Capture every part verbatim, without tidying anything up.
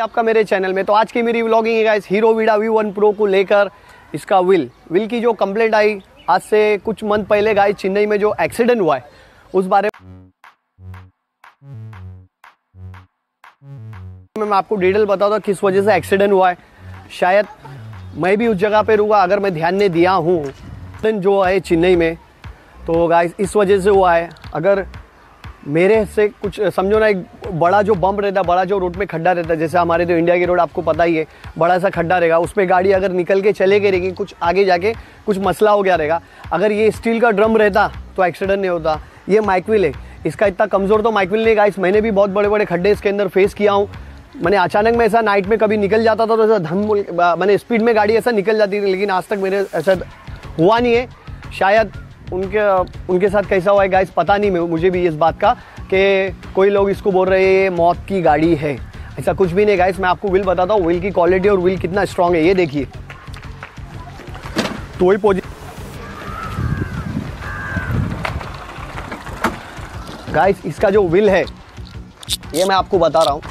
आपका मेरे चैनल में। तो आज की मेरी व्लॉगिंग है guys Hero Vida V one Pro को लेकर। इसका व्हील व्हील की जो कंप्लेंट आई आज से कुछ मंथ पहले गाइस, चेन्नई में जो एक्सीडेंट हुआ है उस बारे में मैं आपको डिटेल बताता हूँ किस वजह से एक्सीडेंट हुआ है। शायद मैं भी उस जगह पे रुका अगर मैं ध्यान नहीं दिया हूँ। एक्सीडेंट जो है चेन्नई में तो गाइस इस वजह से हुआ है। अगर मेरे से कुछ समझो ना, एक बड़ा जो बम्प रहता है, बड़ा जो रोड में खड्डा रहता है, जैसे हमारे तो इंडिया की रोड आपको पता ही है, बड़ा सा खड्डा रहेगा, उस पर गाड़ी अगर निकल के चले गई रहेगी कुछ आगे जाके कुछ मसला हो गया रहेगा। अगर ये स्टील का ड्रम रहता तो एक्सीडेंट नहीं होता। ये माइकविल है, इसका इतना कमज़ोर तो माइकविल नहीं गाइस। मैंने भी बहुत बड़े बड़े खड्डे इसके अंदर फेस किया हूँ। मैंने अचानक में ऐसा नाइट में कभी निकल जाता था तो ऐसा धम मैंने स्पीड में गाड़ी ऐसा निकल जाती थी, लेकिन आज तक मेरे ऐसा हुआ नहीं है। शायद उनके उनके साथ कैसा हुआ है गाइस पता नहीं, मुझे भी इस बात का कि कोई लोग इसको बोल रहे हैं ये मौत की गाड़ी है, ऐसा कुछ भी नहीं गाइस। मैं आपको व्हील बताता हूँ, व्हील की क्वालिटी और व्हील कितना स्ट्रांग है ये देखिए। तो वही पोजीशन गाइस इसका जो व्हील है ये मैं आपको बता रहा हूँ,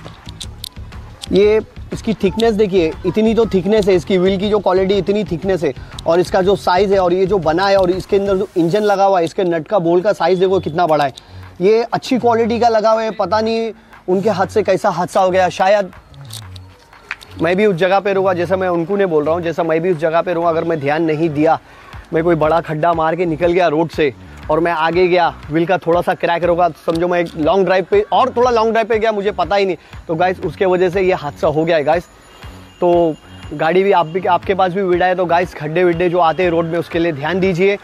ये इसकी थिकनेस देखिए, इतनी तो थिकनेस है इसकी व्हील की, जो क्वालिटी इतनी थिकनेस है। और इसका जो साइज़ है और ये जो बना है और इसके अंदर जो इंजन लगा हुआ है, इसके नट का बोल्ट का साइज़ देखो कितना बड़ा है। ये अच्छी क्वालिटी का लगा हुआ है, पता नहीं उनके हाथ से कैसा हादसा हो गया। शायद मैं भी उस जगह पर रहूँगा, जैसा मैं उनको नहीं बोल रहा हूँ, जैसा मैं भी उस जगह पर रहूँगा अगर मैं ध्यान नहीं दिया, मैं कोई बड़ा खड्डा मार के निकल गया रोड से और मैं आगे गया, व्हील का थोड़ा सा क्रैक होगा, समझो मैं एक लॉन्ग ड्राइव पे और थोड़ा लॉन्ग ड्राइव पे गया, मुझे पता ही नहीं, तो गाइस उसके वजह से ये हादसा हो गया है गाइस। तो गाड़ी भी आप भी आपके पास भी वीडा है तो गाइस खड्डे विड्डे जो आते हैं रोड में उसके लिए ध्यान दीजिए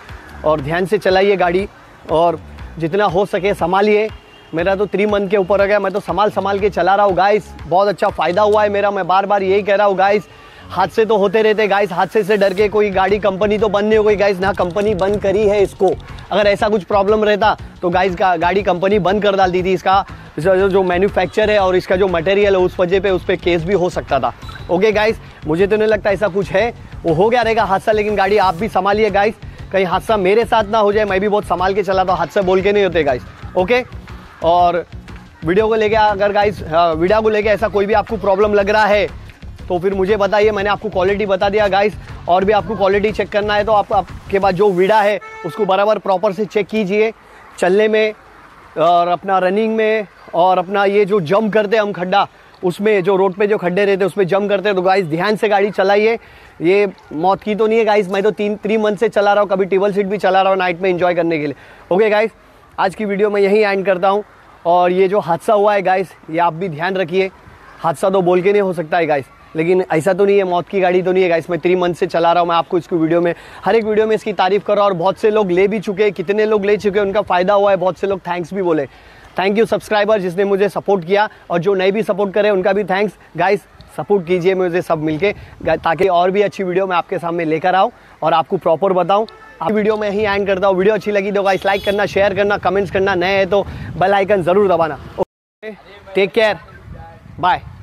और ध्यान से चलाइए गाड़ी, और जितना हो सके संभालिए। मेरा तो थ्री मंथ के ऊपर हो गया, मैं तो संभाल संभाल के चला रहा हूँ गाइस, बहुत अच्छा फ़ायदा हुआ है मेरा। मैं बार बार यही कह रहा हूँ गाइस, हादसे तो होते रहते गाइस, हादसे से डर के कोई गाड़ी कंपनी तो बंद नहीं हो गई गाइस, ना कंपनी बंद करी है इसको। अगर ऐसा कुछ प्रॉब्लम रहता तो गाइस गा, गाड़ी कंपनी बंद कर डालती थी। इसका जो, जो मैन्युफैक्चर है और इसका जो मटेरियल है उस वजह पे उस पर केस भी हो सकता था। ओके गाइस, मुझे तो नहीं लगता ऐसा कुछ है, वो हो गया रहेगा हादसा, लेकिन गाड़ी आप भी संभालिए गाइस, कहीं हादसा मेरे साथ ना हो जाए। मैं भी बहुत संभाल के चला था, हादसा बोल के नहीं होते गाइस। ओके, और वीडियो को लेकर अगर गाइस वीडियो को लेकर ऐसा कोई भी आपको प्रॉब्लम लग रहा है तो फिर मुझे बताइए। मैंने आपको क्वालिटी बता दिया गाइस, और भी आपको क्वालिटी चेक करना है तो आप आपके पास जो वीडा है उसको बराबर प्रॉपर से चेक कीजिए, चलने में और अपना रनिंग में, और अपना ये जो जंप करते हैं हम खड्डा उसमें, जो रोड पे जो खड्डे रहते हैं उसमें जंप करते हैं, तो गाइस ध्यान से गाड़ी चलाइए। ये मौत की तो नहीं है गाइस, मैं तो तीन थ्री मंथ से चला रहा हूँ, कभी टेबल सीट भी चला रहा हूँ नाइट में इंजॉय करने के लिए। ओके गाइस, आज की वीडियो मैं यहीं एंड करता हूँ, और ये जो हादसा हुआ है गाइस ये आप भी ध्यान रखिए। हादसा तो बोल के नहीं हो सकता है गाइस, लेकिन ऐसा तो नहीं है, मौत की गाड़ी तो नहीं है गाइस। मैं थ्री मंथ से चला रहा हूँ, मैं आपको इसकी वीडियो में हर एक वीडियो में इसकी तारीफ़ कर रहा हूँ, और बहुत से लोग ले भी चुके हैं, कितने लोग ले चुके हैं, उनका फ़ायदा हुआ है, बहुत से लोग थैंक्स भी बोले। थैंक यू सब्सक्राइबर जिसने मुझे सपोर्ट किया, और जो नए भी सपोर्ट करे उनका भी थैंक्स गाइस। सपोर्ट कीजिए मुझे सब मिलके, ताकि और भी अच्छी वीडियो मैं आपके सामने लेकर आऊँ और आपको प्रॉपर बताऊँ। आप वीडियो में ही एंड करता हूँ, वीडियो अच्छी लगी तो गाइस लाइक करना, शेयर करना, कमेंट्स करना, नए है तो बेल आइकन ज़रूर दबाना। Okay, take care, bye.